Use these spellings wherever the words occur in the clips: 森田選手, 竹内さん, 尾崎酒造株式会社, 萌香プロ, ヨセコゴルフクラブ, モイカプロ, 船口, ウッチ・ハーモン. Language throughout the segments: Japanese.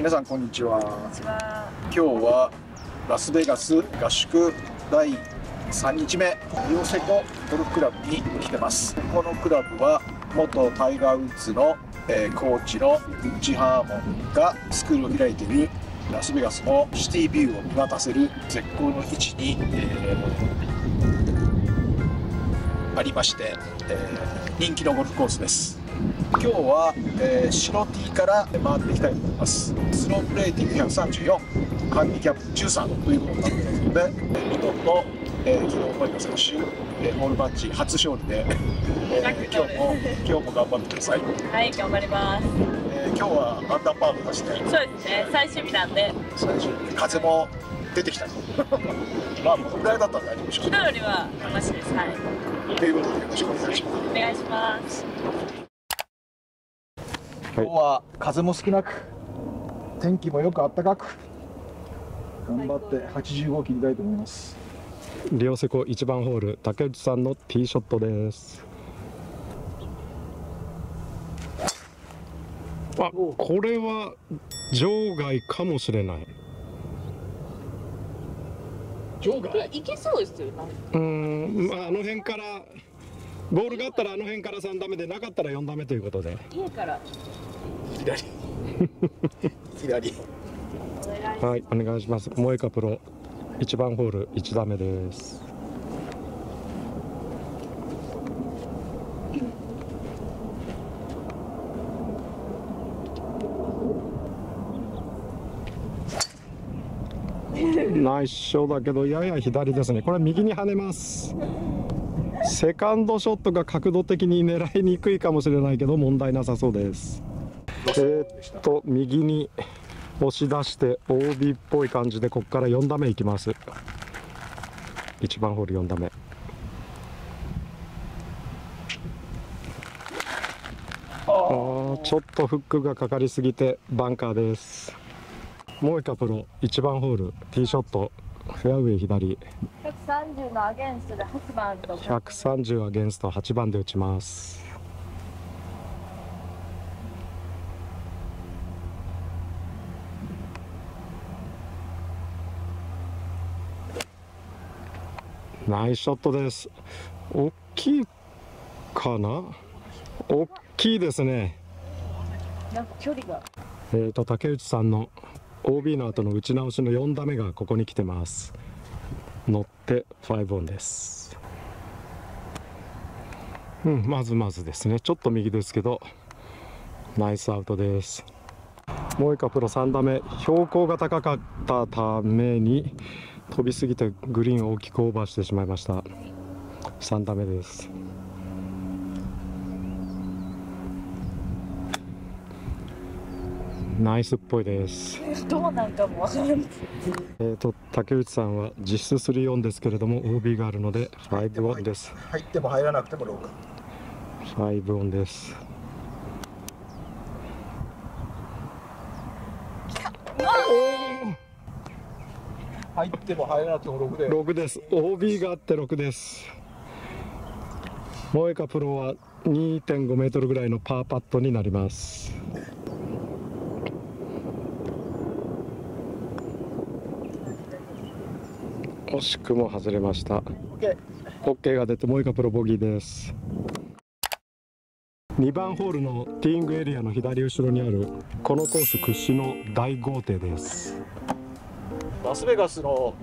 皆さんこんにちは。今日はラスベガス合宿第3日目、ヨセコゴルフクラブに来てます。このクラブは元タイガー・ウッズのコーチのウッチ・ハーモンがスクールを開いているラスベガスのシティビューを見渡せる絶好の位置に、ありまして、人気のゴルフコースです。今日は、白 T から回っていきたいと思います。スロープレーティング134、ハンディキャップ13ということになってますので、日本の昨日森田選手、オールマッチ初勝利で、今日も頑張ってください。はい、頑張ります。今日はアンダーパーを目指して、そうですね、最終日なんで、最終日風も出てきたまあこのぐらいだったら大丈夫でしょう。昨日よりはマシです。はい、ということでよろしくお願いします。お願いします。今日は風も少なく、天気もよく暖かく、頑張って85を切りたいと思います。両セコ1番ホール、竹内さんのティーショットです。あ、これは場外かもしれない。場外いけそうですよね。まあ、あの辺から、ボールがあったらあの辺から3打目で、なかったら4打目ということで、家から左左はい、お願いします。萌香プロ1番ホール1打目です。ナイスショーだけどやや左ですね。これは右に跳ねます。セカンドショットが角度的に狙いにくいかもしれないけど問題なさそうです。右に押し出して OB っぽい感じで、ここから4打目いきます。1番ホール4打目、ちょっとフックがかかりすぎてバンカーです。萌香プロ1番ホールティーショット、フェアウェイ左、130のアゲンストで8番と、130アゲンスト8番で打ちます。ナイスショットです。大きいかな。大きいですね。なんか距離が。竹内さんの OB の後の打ち直しの4打目がここに来てます。乗って5オンです。うん、まずまずですね。ちょっと右ですけど、ナイスアウトです。萌香プロ3打目、標高が高かったために飛びすぎてグリーンを大きくオーバーしてしまいました。3打目です。ナイスっぽいです。どうなんかも分からない。竹内さんは実質3オンですけれども OB があるので5オンです。入っても入らなくてもローカー5オンです。入っても入らなくても6で6です。 OB があって6です。萌香プロは 2.5 メートルぐらいのパーパットになります。惜しくも外れました。 OK が出て萌香プロボギーです。2番ホールのティーイングエリアの左後ろにあるこのコース屈指の大豪邸です。ラスベガスの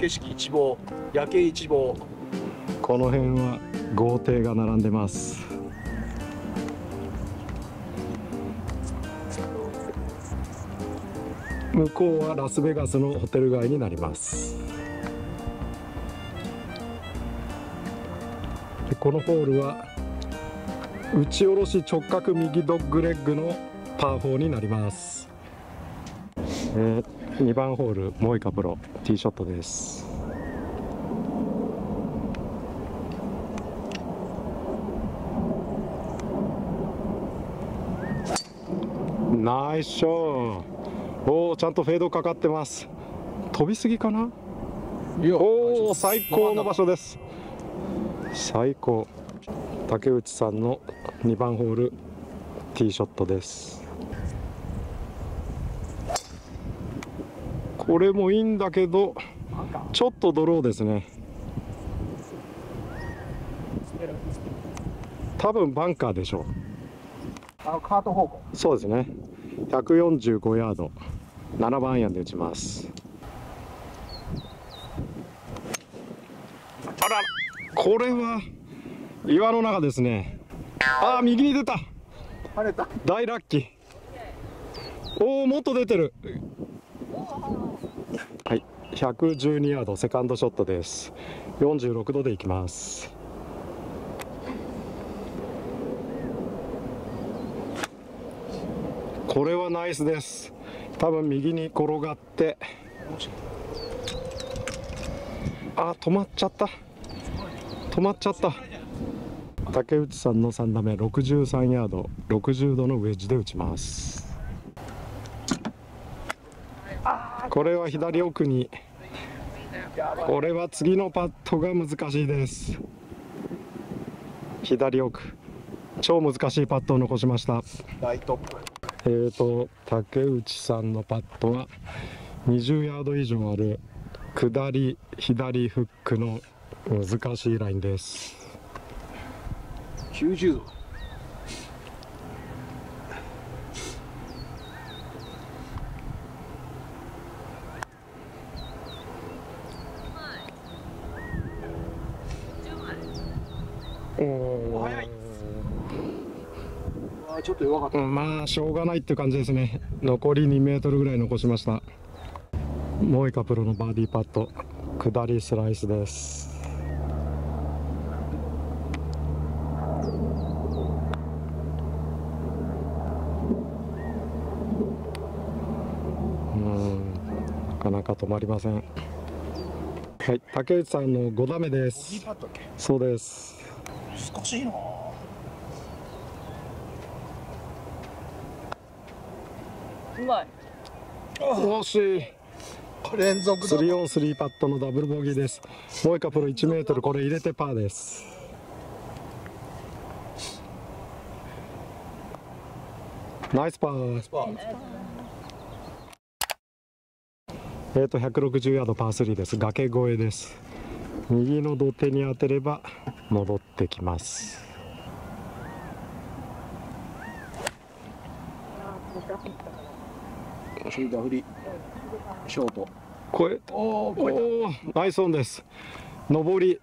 景色一望、夜景一望。この辺は豪邸が並んでます。向こうはラスベガスのホテル街になります。でこのホールは打ち下ろし直角右ドッグレッグのパー4になります。2番ホール、萌香プロティーショットです。ナイスショー。おお、ちゃんとフェードかかってます。飛びすぎかな。おお、最高の場所です。最高。竹内さんの2番ホールティーショットです。これもいいんだけどちょっとドローですね。多分バンカーでしょう。カート方向。そうですね。145ヤード、7番アイアンで打ちます。あら、これは岩の中ですね。ああ、右に出た。晴れた。大ラッキー。おお、もっと出てる。はい、112ヤード、セカンドショットです。46度でいきます。これはナイスです。多分右に転がって。あ、止まっちゃった。止まっちゃった。竹内さんの3打目、63ヤード、60度のウェッジで打ちます。これは左奥に。これは次のパットが難しいです。左奥。超難しいパットを残しました。ライト。竹内さんのパットは20ヤード以上ある下り左フックの難しいラインです。90度。ちょっと弱かった。まあしょうがないっていう感じですね。残り2メートルぐらい残しました。モイカプロのバーディーパット、下りスライスです。なかなか止まりません。はい、竹内さんの5打目です。そうです。難しいな。うまい。惜しい。連続だ。3オン3パットのダブルボギーです。モイカプロ1メートル、これ入れてパーです。ナイスパー。160ヤードパー3です。崖越えです。右の土手に当てれば戻ってきます。ショート越え、おお、ナイスオンです。上り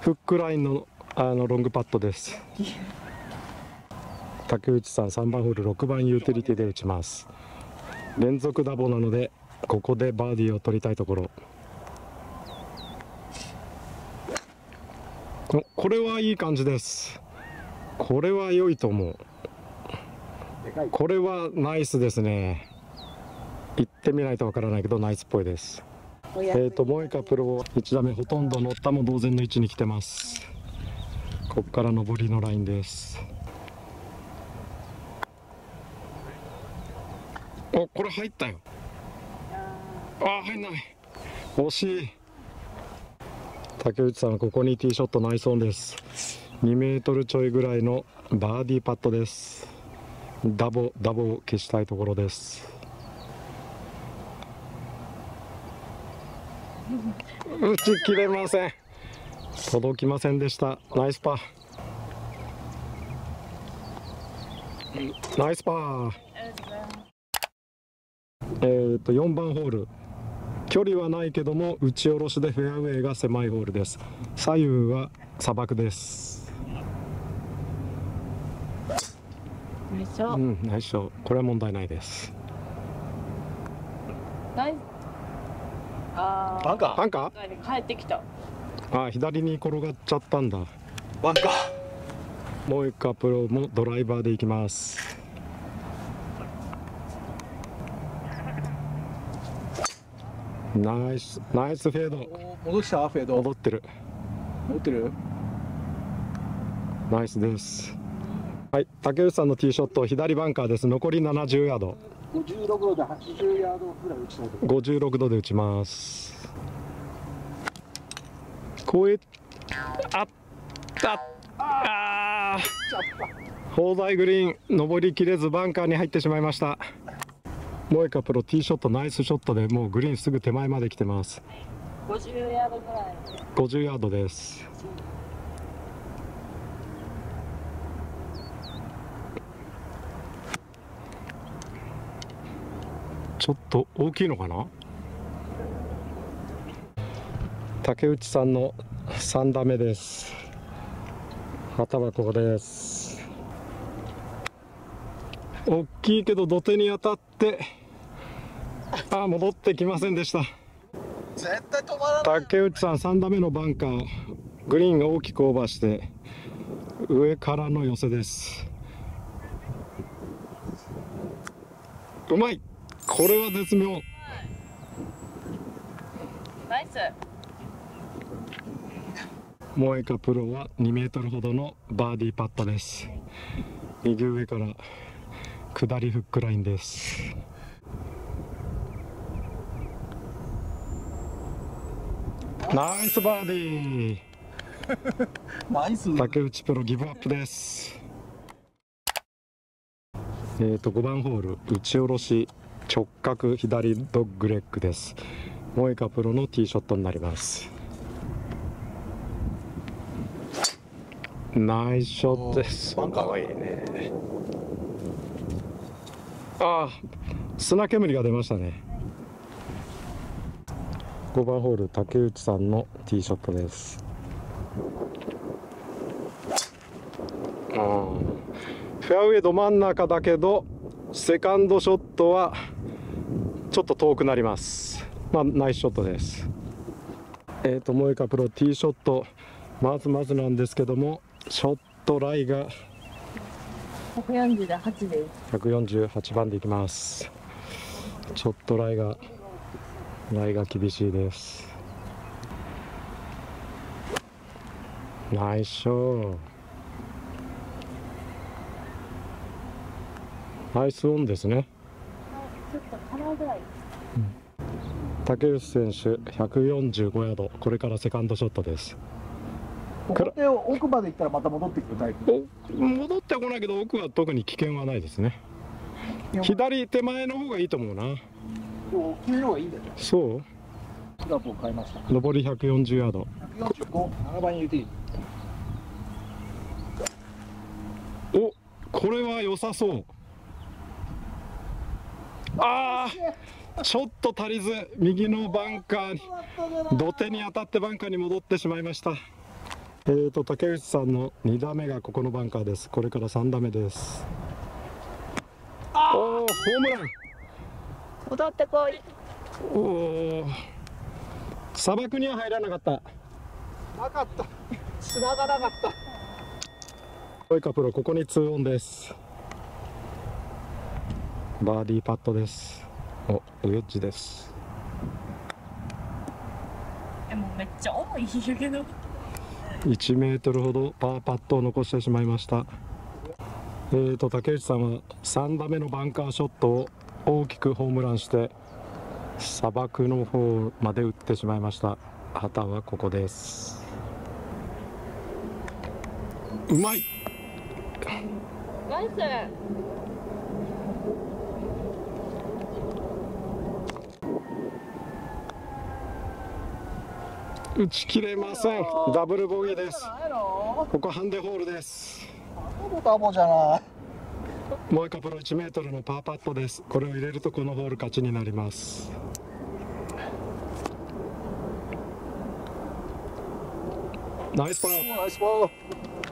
フックラインのロングパットです。竹内さん3番ホール6番ユーティリティで打ちます。連続ダボなのでここでバーディーを取りたいところ。これはいい感じです。これは良いと思う。これはナイスですね。行ってみないとわからないけどナイスっぽいです。モエカプロ1打目ほとんど乗ったも同然の位置に来てます。ここから上りのラインです。お、これ入ったよ。あ、入んない。惜しい。竹内さん、ここにティーショットナイスオンです。2メートルちょいぐらいのバーディーパットです。ダボを消したいところです。打ち切れません。届きませんでした。ナイスパー。ナイスパー。4番ホール、距離はないけども打ち下ろしでフェアウェイが狭いホールです。左右は砂漠です。ナイスショー。うん、ナイスショー。これは問題ないです。ナイス。バンカー。バンカー。帰ってきた。あ、左に転がっちゃったんだ。バンカー。もう一回プロもドライバーでいきます。ナイスフェード。戻したフェード。戻ってる。戻ってる。ナイスです。はい、竹内さんのティーショット、左バンカーです。残り70ヤード。56度で80ヤードぐらい打ちたい。56度で打ちます。こうえ、あった。ああ。砲台グリーン、登りきれずバンカーに入ってしまいました。モエカプロティーショットナイスショットで、もうグリーンすぐ手前まで来てます。50ヤードぐらい。50ヤードです。ちょっと大きいのかな。竹内さんの3打目です。旗はここです。大きいけど土手に当たって、あ、戻ってきませんでした。絶対止まらない。竹内さん3打目のバンカー、グリーンが大きくオーバーして上からの寄せです。うまい。これは絶妙。ナイス。モエカプロは2メートルほどのバーディーパットです。右上から下りフックラインです。ナイスバーディー。ナイス。竹内プロギブアップです。5番ホール、打ち下ろし直角左ドッグレッグです。モエカプロのティーショットになります。ナイスショットです。バンカーがいいね。ああ、砂煙が出ましたね。5番ホール、竹内さんのティーショットです。あ、フェアウェイど真ん中だけどセカンドショットはちょっと遠くなります。まあ、ナイスショットです。モエカプロティーショットまずまずなんですけども、ショットライが148です。148番でいきます。ショットライが厳しいです。ナイスショー。ナイスオンですね。ちょっとカラーぐらい。竹内選手145ヤード、これからセカンドショットです。奥まで行ったらまた戻ってくるタイプ。戻ってこないけど奥は特に危険はないですね。左手前の方がいいと思うな。奥の方がいいんだよ。そう。クラブを変えました。上り140ヤード。145、7番に入れていい。お、これは良さそう。ああ、ちょっと足りず右のバンカーに、土手に当たってバンカーに戻ってしまいました。竹内さんの2打目がここのバンカーです。これから3打目です。おお、ホームラン。戻ってこい。おお、砂漠には入らなかった砂がなかった。モエカプロ、ここに2オンです。バーディーパットです。お、ウェッジです。でもめっちゃ重いけど。1メートルほどパーパットを残してしまいました。竹内さんは3打目のバンカーショットを大きくホームランして砂漠の方まで打ってしまいました。旗はここです。うまい。ナイス。打ち切れません。ダブルボギーです。ここハンデホールです。モエカプロ1メートルのパーパットです。これを入れるとこのホール勝ちになります。ナイスパー。